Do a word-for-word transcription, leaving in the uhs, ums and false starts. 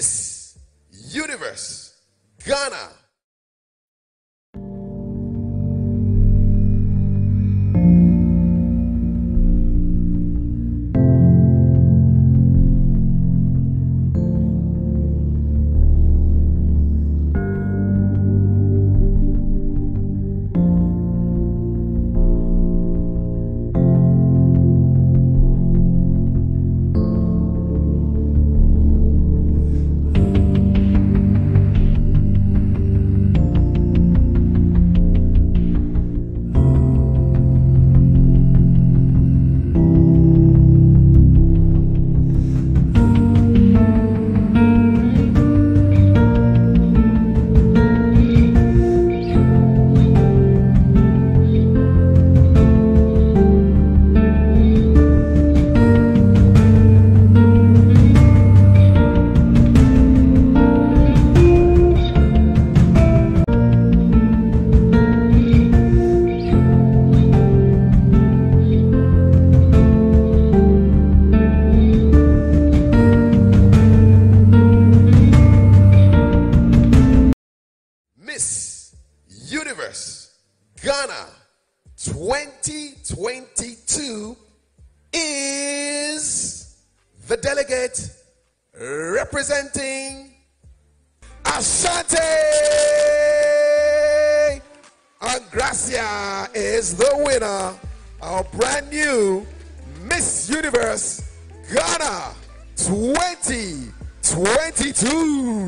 Miss Universe Ghana. Ghana twenty twenty-two is the delegate representing Asante. Engracia is the winner, our brand new Miss Universe Ghana twenty twenty-two.